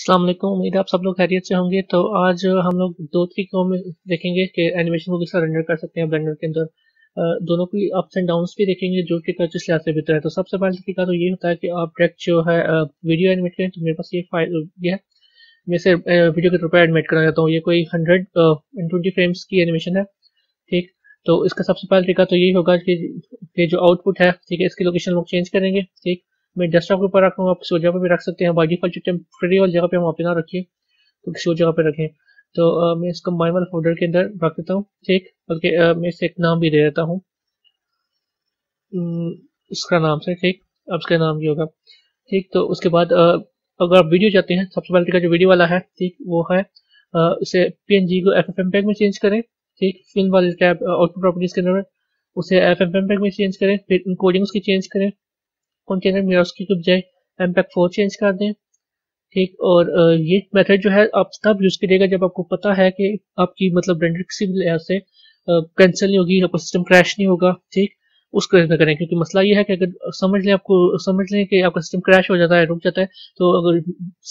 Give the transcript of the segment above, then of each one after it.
अस्सलाम वालेकुम, उम्मीद है आप सब लोग खैरियत से होंगे। तो आज हम लोग 2-3 में देखेंगे कि एनिमेशन को किस तरह रेंडर कर सकते हैं ब्लेंडर के अंदर। दोनों की अप्स एंड डाउन्स भी देखेंगे जो कि किस लिहाज से बेहतर है। तो सबसे पहला तरीका तो ये होता है कि आप डायरेक्ट जो है वीडियो एनिमेट करें। तो मेरे पास ये फाइल है, मैं इसे वीडियो के तौर पर एडमिट करना चाहता हूँ। ये कोई 120 फ्रेम्स की एनिमेशन है, ठीक। तो इसका सबसे पहला तरीका तो यही होगा कि जो आउटपुट है, ठीक है, इसकी लोकेशन लोग चेंज करेंगे, ठीक। मैं डेस्कटॉप के ऊपर रख रहा हूँ, आप सोच जगह पर भी रख सकते हैं। बाकी फल टेम्परेरी वाली जगह पे हम अपना रखिए, तो किसी और जगह पे रखें। तो मैं इसको माइन वाले फोल्डर के अंदर रख देता हूँ, ठीक। बल्कि मैं इसे एक नाम भी दे देता हूँ, इसका नाम से, ठीक। अब इसका नाम ये होगा, ठीक। तो उसके बाद अगर आप वीडियो चाहते हैं, सबसे पहले तरीका जो वीडियो वाला है, ठीक, वो है उसे PNG को FFmpeg में चेंज करें, ठीक। फिल्म वाले टैब आउटपुट प्रॉपर्टीज के अंदर उसे FFmpeg में चेंज करें। फिर इनकोडिंग उसकी चेंज करें, कंटेनर मिरर्स की बजाय MPEG-4 चेंज कर दें, ठीक। और ये मेथड जो है आप तब यूज़ करिएगा जब आपको पता है कि आपकी मतलब ब्लेंडर किसी भी लिहाज से कैंसिल नहीं होगी, आपका सिस्टम क्रैश नहीं होगा, ठीक। उसको ऐसा करें, क्योंकि मसला ये है कि अगर समझ लें कि आपका सिस्टम क्रैश हो जाता है, रुक जाता है, तो अगर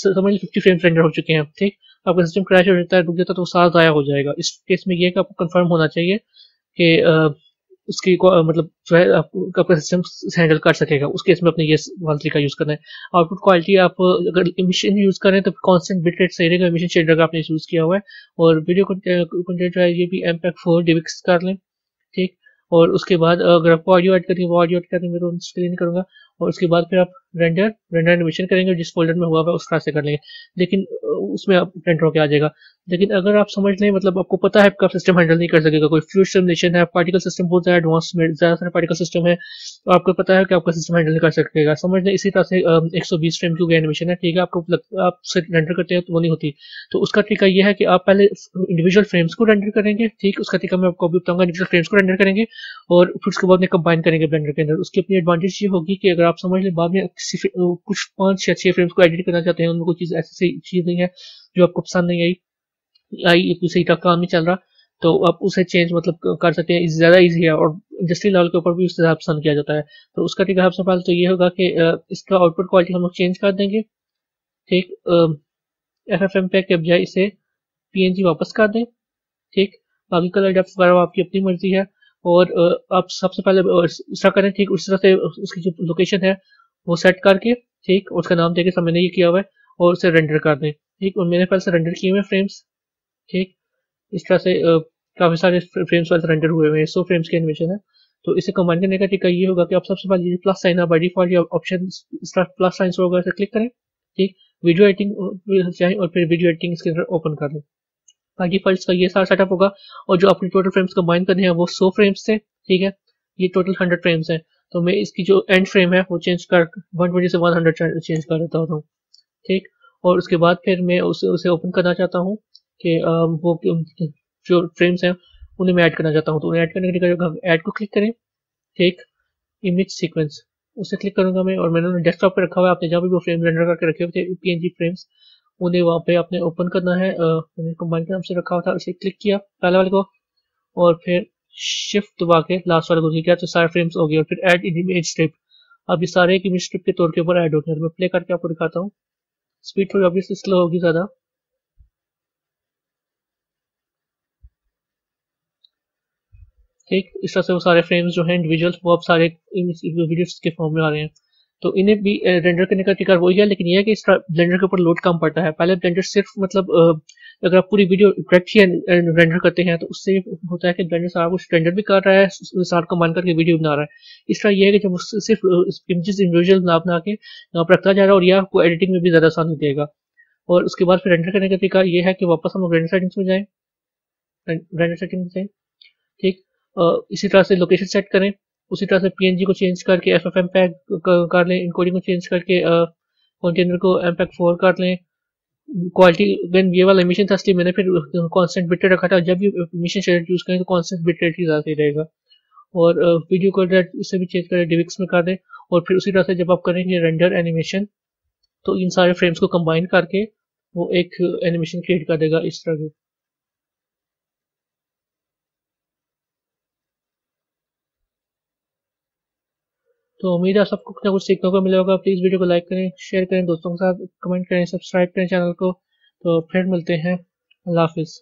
समझ लें 50 फ्रेम्स रेंडर हो चुके हैं, ठीक, आपका सिस्टम क्रैश हो जाता है, रुक जाता है, तो साथ ज़ाया हो जाएगा। इस केस में यह है कि आपको कन्फर्म होना चाहिए कि उसकी मतलब जो है आपका सिस्टम हैंडल कर सकेगा। उस केस में अपने ये वाला तरीका यूज़ करना है। आउटपुट क्वालिटी आप अगर इमिशन यूज़ करें तो कांस्टेंट बिट रेट सही रहेगा। इमिशन शेडर का आपने यूज़ किया हुआ है। और वीडियो कंटेंट जो है ये भी MPEG-4 DivX कर लें, ठीक। और उसके बाद अगर आपको ऑडियो ऐड करेंगे, वो ऑडियो ऐड करेंगे, मैं तो उसके लिए नहीं करूँगा। और उसके बाद फिर आप रेंडर एनिमेशन करेंगे, जिस फोल्डर में हुआ है उस तरह से कर लेंगे, लेकिन उसमें आप रेंडर होकर आ जाएगा। लेकिन अगर आप समझ लें, मतलब आपको पता है आपका सिस्टम हैंडल नहीं कर सकेगा, कोई फ्लूइड सिमुलेशन है, पार्टिकल सिस्टम बहुत ज़्यादा एडवांस में ज़्यादा सारे पार्टिकल सिस्टम है, तो आपको पता है कि आपका सिस्टम हैंडल नहीं कर सकेगा, समझ लें। इसी तरह से 120 फ्रेम की एनिमेशन है, ठीक है, आपको आप रेंडर करते हैं तो वो नहीं होती। तो उसका तरीका यह है कि आप पहले इंडिविजुअल फ्रेम्स को रेंडर करेंगे, ठीक। उसका तरीका मैं आपको अभी बताऊँगा। इंडिविजुअल फ्रेम्स को रेंडर करेंगे और फिर उसके बाद में कंबाइन करेंगे ब्लेंडर के अंदर। उसकी अपनी एडवांटेज ये होगी कि अगर आप समझ लें बाद में कुछ 5 या 6 फ्रेम्स को एडिट करना चाहते हैं, उनको चीज़ ऐसी चीज़ नहीं है जो आपको पसंद नहीं आई, किसी का काम नहीं चल रहा, तो आप उसे चेंज मतलब कर सकते हैं। ज़्यादा ईजी है और इंडस्ट्री लेवल के ऊपर भी उससे ज़्यादा पसंद किया जाता है। तो उसका तरीका सबसे पहले तो ये होगा कि इसका आउटपुट क्वालिटी हम लोग चेंज कर देंगे, ठीक। FFmpeg के बजाय इसे PNG वापस कर दें, ठीक। बाकी कलर डेप्थ वगैरह आपकी अपनी मर्जी है। और आप सबसे पहले उसका करें, ठीक, उस तरह से उसकी जो लोकेशन है वो सेट करके, ठीक, उसका नाम देके सब मैंने ये किया हुआ है, और उसे रेंडर कर दें, ठीक। और मेरे पास रेंडर किए हुए फ्रेम्स, ठीक, इस तरह से काफ़ी सारे फ्रेम्स वाले रेंडर हुए हुए हैं, 100 फ्रेम्स की एनिमेशन है। तो इसे कमांड करने का तरीका ये होगा कि आप सबसे पहले प्लस साइन है बाई डिफॉल्ट, या ऑप्शन इस तरह प्लस साइन शो होगा, इसे क्लिक करें, ठीक। वीडियो एडिटिंग चाहिए और फिर वीडियो एडिटिंग इसके अंदर ओपन कर दें। बाकी फर्स्ट का ये सारा सेटअप होगा। और जो अपने टोटल फ्रेम्स कंबाइन करने हैं वो 100 फ्रेम्स थे, ठीक है, ये टोटल 100 फ्रेम्स हैं। तो मैं इसकी जो एंड फ्रेम है वो चेंज कर 120 से 100 चेंज कर देता हूँ, ठीक। और उसके बाद फिर मैं उसे ओपन करना चाहता हूँ कि वो जो फ्रेम्स हैं उन्हें मैं ऐड करना चाहता हूँ। तो उन्हें ऐड करने के लिए ऐड को क्लिक करें, ठीक, इमेज सीक्वेंस उसे क्लिक करूँगा मैं। और मैंने उन्हें डेस्कटॉप पर रखा हुआ है, आपने जहाँ भी वो फ्रेम रेंडर करके रखे हुए थे PNG फ्रेम्स, उन्हें वहाँ पे आपने ओपन करना है। मैंने कंबाइन के नाम से रखा हुआ था, उसे क्लिक किया पहले वाले को और फिर शिफ्ट दबा के लास्ट वाले को क्लिक किया, तो सारे फ्रेम्स हो गए। और फिर ऐड इमेज स्ट्रिप, अब ये सारे एक इमेज स्ट्रिप के तौर के ऊपर ऐड हो गए। तो मैं प्ले करके आपको दिखाता हूँ, स्पीड थोड़ी ऑब्वियसली स्लो होगी ज़्यादा, ठीक। इस तरह से वो सारे फ्रेम्स जो हैं इंडिविजुअल, वो अब सारे वीडियोस के फॉर्म में आ रहे हैं। तो इन्हें भी रेंडर करने का तरीका वही है, लेकिन यह है कि इस ब्लेंडर के ऊपर लोड कम पड़ता है। पहले ब्लेंडर सिर्फ मतलब अगर आप पूरी वीडियो डायरेक्ट ही रेंडर करते हैं तो उससे होता है कि ब्लेंडर सारा कुछ रेंडर भी कर रहा है, सारा कमांड करके वीडियो बना रहा है। इस तरह यह है कि जब सिर्फ इमेजेस इंडिविजुअल बना के यहाँ पर रखता जा रहा है, और यह आपको एडिटिंग में भी ज़्यादा आसानी देगा। और उसके बाद फिर रेंडर करने का तरीका यह है कि वापस हम लोग रेंडर सेटिंग्स में जाएँ, ठीक। इसी तरह से लोकेशन सेट करें, उसी तरह से PNG को चेंज करके FFmpeg कर लें, इनकोडिंग को चेंज करके कंटेनर को MPEG-4 कर लें। क्वालिटी देन ये वाला इमिशन था, इसलिए मैंने फिर कांस्टेंट बिट रेट रखा था। जब भी इमिशन शेडर यूज़ करें तो कांस्टेंट बिट रेट ही ज़्यादा सही रहेगा। और वीडियो को रेट उसे भी चेंज करें, DivX में कर दें। और फिर उसी तरह से जब आप करेंगे रेंडर एनिमेशन तो इन सारे फ्रेम्स को कंबाइन करके वो एक एनिमेशन क्रिएट कर देगा इस तरह के। तो उम्मीद है आप सबको कुछ ना कुछ सीखने को मिलेगा। प्लीज़ वीडियो को लाइक करें, शेयर करें दोस्तों के साथ, कमेंट करें, सब्सक्राइब करें चैनल को। तो फिर मिलते हैं, अल्लाह हाफिज़।